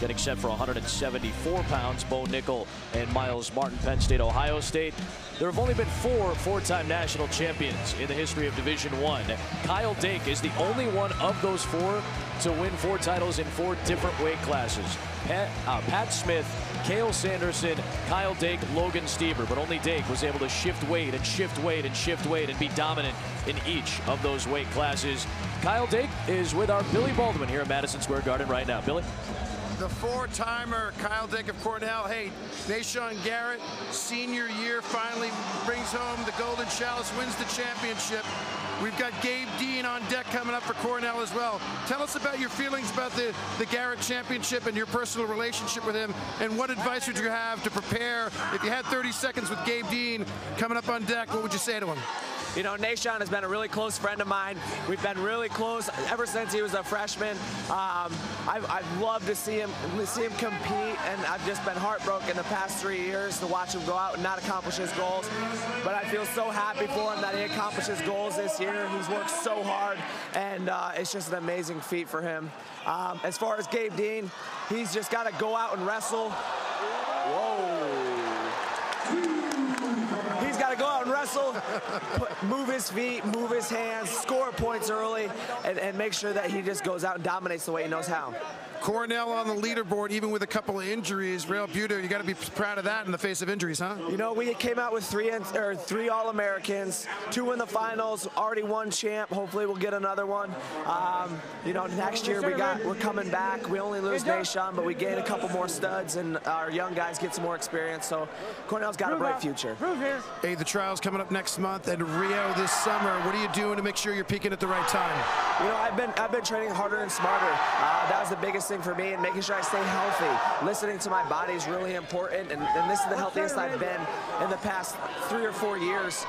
getting set for 174 pounds. Bo Nickal and Myles Martin, Penn State, Ohio State. There have only been four four-time national champions in the history of Division I. Kyle Dake is the only one of those four to win four titles in four different weight classes. Pat Smith, Cael Sanderson, Kyle Dake, Logan Stieber. But only Dake was able to shift weight and shift weight and shift weight and be dominant in each of those weight classes. Kyle Dake is with our Billy Baldwin here at Madison Square Garden right now. Billy? The four-timer Kyle Dake of Cornell. Hey, Nahshon Garrett, senior year, finally brings home the Golden Chalice, wins the championship. We've got Gabe Dean on deck coming up for Cornell as well. Tell us about your feelings about the Garrett championship and your personal relationship with him, and what advice would you have to prepare? If you had 30 seconds with Gabe Dean coming up on deck, what would you say to him? You know, Nahshon has been a really close friend of mine. We've been really close ever since he was a freshman. I've loved to see him compete, and I've just been heartbroken the past 3 years to watch him go out and not accomplish his goals. But I feel so happy for him that he accomplished his goals this year. He's worked so hard, and it's just an amazing feat for him. As far as Gabe Dean, he's just got to go out and wrestle. Whoa. He's got to go out and wrestle, move his feet, move his hands, score points early, and make sure that he just goes out and dominates the way he knows how. Cornell on the leaderboard, even with a couple of injuries. Real Buter, you got to be proud of that in the face of injuries, huh? You know, we came out with three All-Americans, two in the finals, already one champ. Hopefully, we'll get another one. You know, next year we're coming back. We only lose Nahshon, but we gain a couple more studs, and our young guys get some more experience. So Cornell's got a bright future. Hey, the trial's coming up next month, and Rio this summer. What are you doing to make sure you're peaking at the right time? You know, I've been training harder and smarter. That was the biggest thing for me, and making sure I stay healthy. Listening to my body is really important, and this is the healthiest I've been in the past 3 or 4 years,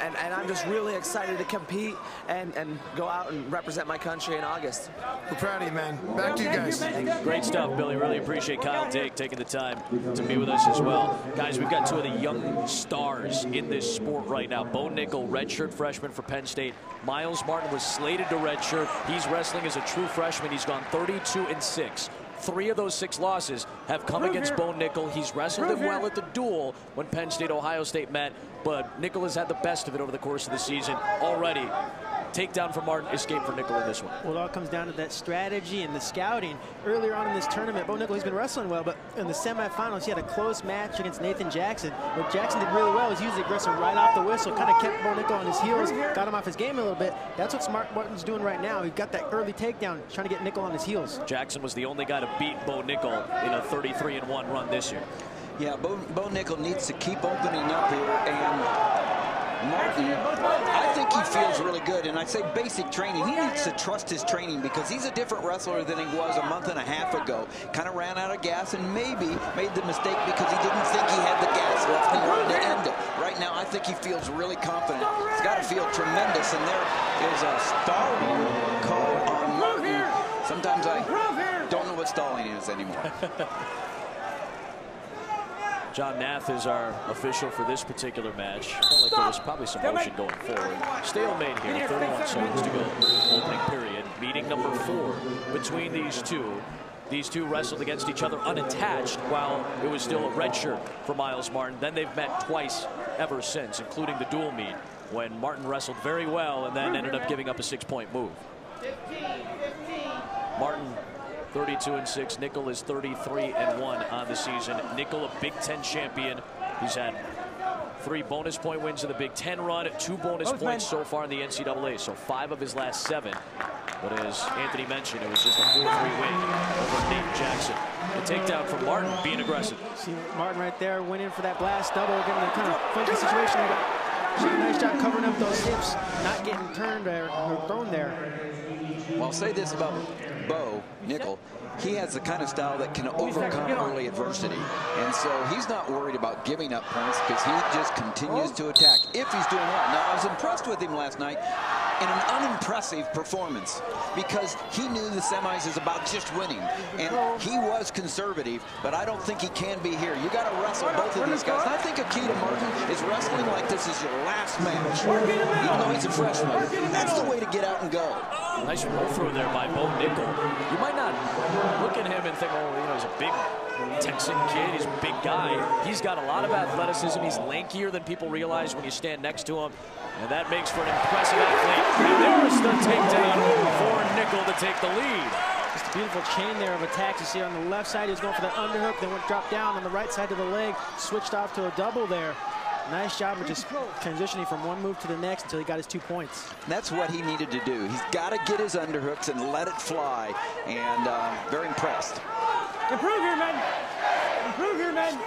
and I'm just really excited to compete and go out and represent my country in August. We're proud of you, man. Back to you guys. Great stuff, Billy. Really appreciate Kyle Dake taking the time to be with us as well. Guys, we've got two of the young stars in this sport right now. Bo Nickal, redshirt freshman for Penn State. Myles Martin was slated to redshirt. He's wrestling as a true freshman. He's gone 32-6. 3 of those 6 losses have come against Bo Nickal. He's wrestled them well at the duel when Penn State, Ohio State met, but Nickal has had the best of it over the course of the season already. Takedown for Martin, escape for Nickal in this one. Well, it all comes down to that strategy and the scouting. Earlier on in this tournament, Bo Nickal, he's been wrestling well, but in the semifinals, he had a close match against Nathan Jackson. What Jackson did really well is use the aggressive right off the whistle, kind of kept Bo Nickal on his heels, got him off his game a little bit. That's what Martin's doing right now. He got that early takedown, trying to get Nickal on his heels. Jackson was the only guy to beat Bo Nickal in a 33-1 run this year. Yeah, Bo Nickal needs to keep opening up here, and Martin, I think he feels really good, and I say basic training. He needs to trust his training, because he's a different wrestler than he was a month and a half ago. Kind of ran out of gas and maybe made the mistake because he didn't think he had the gas left and wanted to end it. Right now, I think he feels really confident. He's got to feel tremendous, and there is a stalling call on Martin. Sometimes I don't know what stalling is anymore. John Nath is our official for this particular match. I felt like there was probably some motion going forward. Stalemate here, 31 seconds to go, opening period. Meeting number 4 between these two. These two wrestled against each other unattached while it was still a redshirt for Myles Martin. Then they've met twice ever since, including the dual meet, when Martin wrestled very well and then ended up giving up a 6-point move. Martin 32-6. Nickal is 33-1 on the season. Nickal, a Big Ten champion. He's had 3 bonus point wins in the Big Ten run, 2 bonus points so far in the NCAA, so 5 of his last 7. But as Anthony mentioned, it was just a 4-3 win over Nathan Jackson. The takedown from Martin, being aggressive. See Martin right there, went in for that blast double, getting that kind of funky situation. Nice job covering up those hips, not getting turned there or thrown there. Well, I'll say this about Bo Nickal. He has the kind of style that can overcome early adversity. And so he's not worried about giving up points because he just continues to attack if he's doing well. Now, I was impressed with him last night. in an unimpressive performance because he knew the semis is about just winning, and he was conservative, but I don't think he can be here. You got to wrestle both of these guys. And I think Akita Martin is wrestling like this is your last match, even though he's a freshman. That's the way to get out and go. Nice roll through there by Bo Nickal. You might not look at him and think, oh, you know, he's a big Texan kid, he's a big guy. He's got a lot of athleticism. He's lankier than people realize when you stand next to him. And that makes for an impressive athlete. And there's the takedown for Nickal to take the lead. Just a beautiful chain there of attacks. You see on the left side, he's going for the underhook, then went dropped down on the right side to the leg, switched off to a double there. Nice job of just transitioning from one move to the next until he got his 2 points. That's what he needed to do. He's got to get his underhooks and let it fly. And very impressed. Improve here, men. Improve here, men.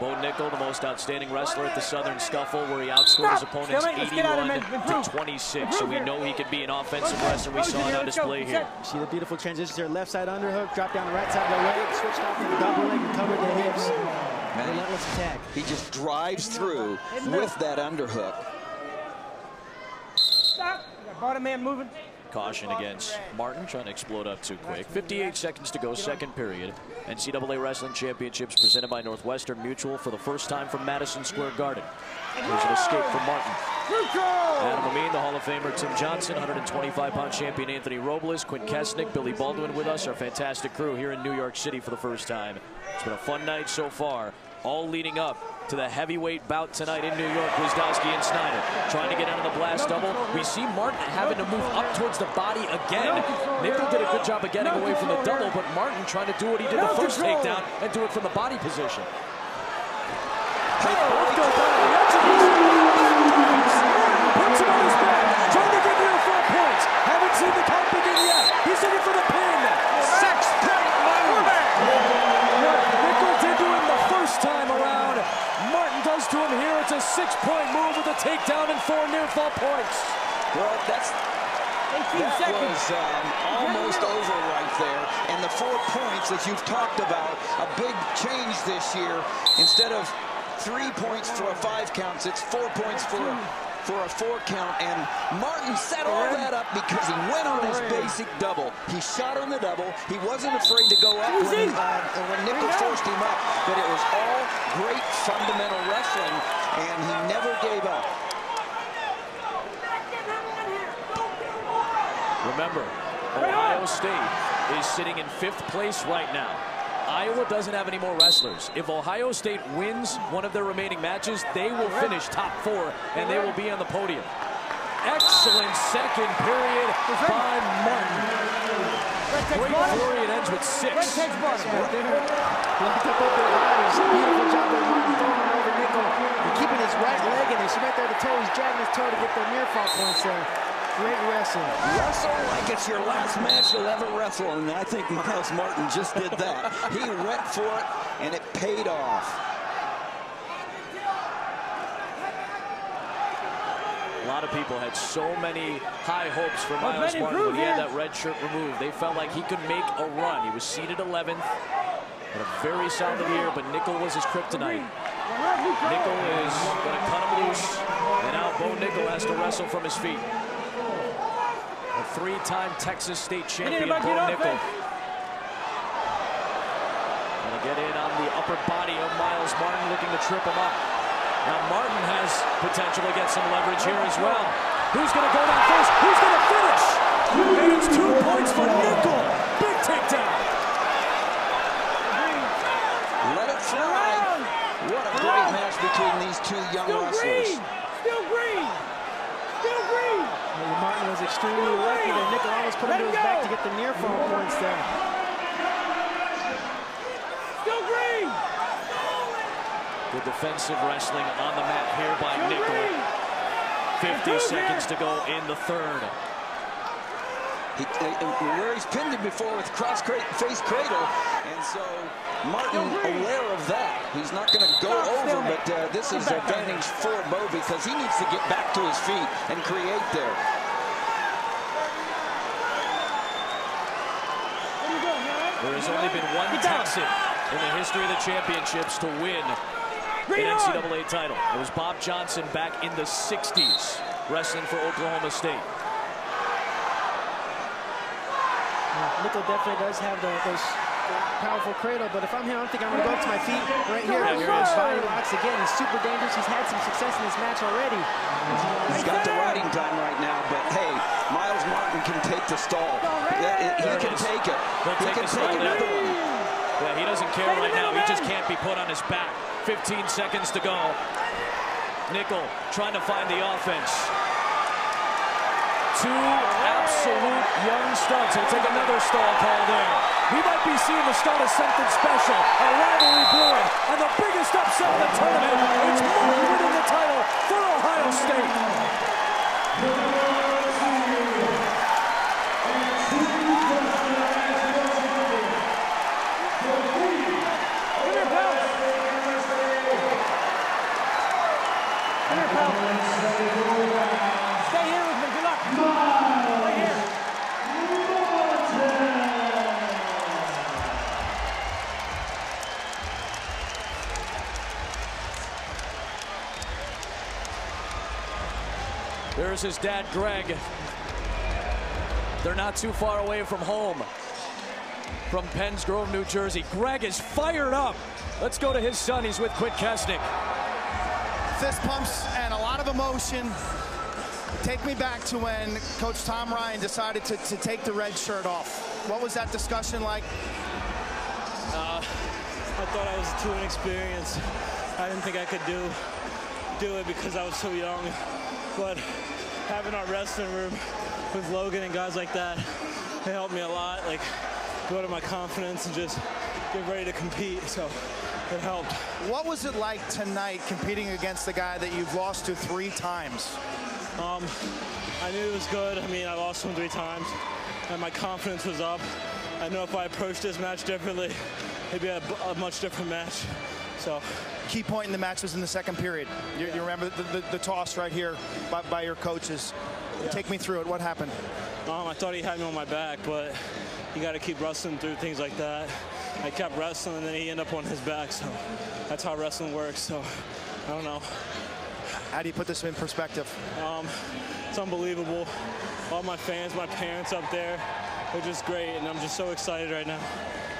Bo Nickal, the most outstanding wrestler at the Southern Scuffle, where he outscored his opponents 81 to 26. So we know he could be an offensive wrestler. We saw it on display here. See the beautiful transitions there. Left side underhook, drop down the right side of the leg, switched off to the double leg, and covered the hips. Relentless attack. He just drives through with that underhook. Stop. Bottom man moving. Caution against Martin, trying to explode up too quick. 58 seconds to go, second period. NCAA Wrestling Championships presented by Northwestern Mutual for the first time from Madison Square Garden. There's an escape from Martin. Adam Amin, the Hall of Famer Tim Johnson, 125-pound champion Anthony Robles, Quinn Kesnick, Billy Baldwin with us, our fantastic crew here in New York City for the first time. It's been a fun night so far, all leading up to the heavyweight bout tonight in New York. Gwizdowski and Snyder trying to get out of the blast double. We see Martin having to move up towards the body again. Nickal did a good job of getting away from the double, but Martin trying to do what he did the first takedown and do it from the body position. They both go down. Puts him on his back, trying to get near 4 points. Haven't seen the count begin yet. He's in it for the pin. 6 point lead. Nickal did do it the first time around. Martin does to him here. It's a 6 point move with a takedown and 4 near fall points. Well, that was almost over right there. And the 4 points that you've talked about, a big change this year. Instead of 3 points for a 5 count, it's 4 points for a 4 count. And Martin set all that up because he went on his basic double. He shot on the double. He wasn't afraid to go up when Nickal forced him up. But it was all great fundamental wrestling, and he never gave up. Remember, Ohio State is sitting in 5th place right now. Iowa doesn't have any more wrestlers. If Ohio State wins one of their remaining matches, they will finish top 4, and they will be on the podium. Excellent second period by Martin. Great flurry, it ends with 6. Beautiful job by Martin throwing over Nickal and keeping his right leg in there. See right there, the toe, he's dragging his toe to get their near fall points there. Great wrestling. Wrestle like it's your last match you'll ever wrestle, and I think Myles Martin just did that. He went for it, and it paid off. A lot of people had so many high hopes for Myles Martin when he had that red shirt removed. They felt like he could make a run. He was seated 11th, had a very solid year, but Nickal was his kryptonite. Nickal is going to cut him loose, and now Bo Nickal has to wrestle from his feet. A 3-time Texas State champion, Bo Nickal. Gonna get in on the upper body of Myles Martin, looking to trip him up. Now Martin has potential to get some leverage here as well. Who's gonna go down first? Who's gonna finish? And it's 2 points for Nickal. Big takedown. Let it fly. What a great match between these two young wrestlers. Still green. Still green. Well, Martin was extremely lucky that Nickal almost put him to his back to get the near fall points there. Still green. Good defensive wrestling on the mat here by Nickal. 50 seconds to go in the third. Where he's pinned him before with face cradle, and so Martin aware of that. He's not going to go over, but this is advantage for Bo because he needs to get back to his feet and create there. There has only been one Texan in the history of the championships to win the NCAA title. It was Bob Johnson back in the 60s wrestling for Oklahoma State. Nickal definitely does have those powerful cradle, but if I'm him, I think I'm going to go up to my feet right here. Body locks again. He's super dangerous. He's had some success in this match already. He's got the riding time right now, but hey, Myles Martin can take the stall. He can take it. He can take another one. Yeah, he doesn't care right now. He just can't be put on his back. 15 seconds to go. Nickal trying to find the offense. Two absolute young studs. He'll take another stall call there. We might be seeing the start of something special. A rivalry brewing. And the biggest upset of the tournament. It's Martin winning the title for Ohio State. There's his dad, Greg. They're not too far away from home, from Penns Grove, New Jersey. Greg is fired up. Let's go to his son. He's with Quinn Kesnick. Fist pumps and a lot of emotion. Take me back to when Coach Tom Ryan decided to take the red shirt off. What was that discussion like? I thought I was too inexperienced. I didn't think I could do it because I was so young. But having our wrestling room with Logan and guys like that, it helped me a lot, like go to my confidence and just get ready to compete, so it helped. What was it like tonight competing against the guy that you've lost to 3 times? I knew it was good. I mean, I lost him 3 times, and my confidence was up. I know if I approached this match differently, it'd be a much different match. So, key point in the match was in the second period. You remember the toss right here by your coaches. Yeah. Take me through it. What happened? I thought he had me on my back, but you got to keep wrestling through things like that. I kept wrestling, and then he ended up on his back. So that's how wrestling works. So I don't know. How do you put this in perspective? It's unbelievable. All my fans, my parents up there, they're just great, and I'm just so excited right now.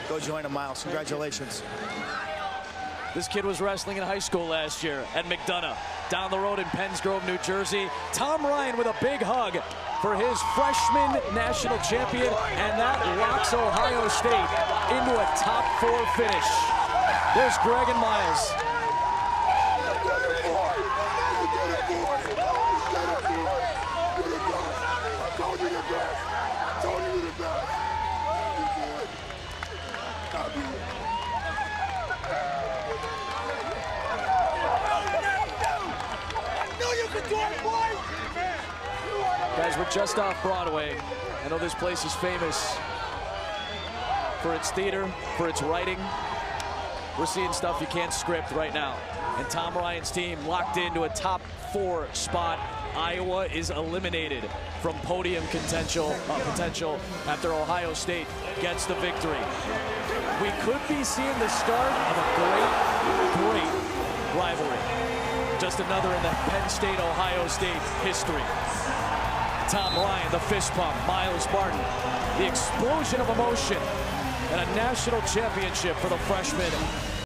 Go join him, Myles. Congratulations. This kid was wrestling in high school last year at McDonough, down the road in Penns Grove, New Jersey. Tom Ryan with a big hug for his freshman national champion, and that locks Ohio State into a top 4 finish. There's Greg and Myles. Guys, we're just off Broadway. I know this place is famous for its theater, for its writing. We're seeing stuff you can't script right now. And Tom Ryan's team locked into a top 4 spot. Iowa is eliminated from podium potential after Ohio State gets the victory. We could be seeing the start of a great rivalry. Just another in the Penn State, Ohio State history. Tom Ryan, the fist pump, Myles Martin, the explosion of emotion, and a national championship for the freshman.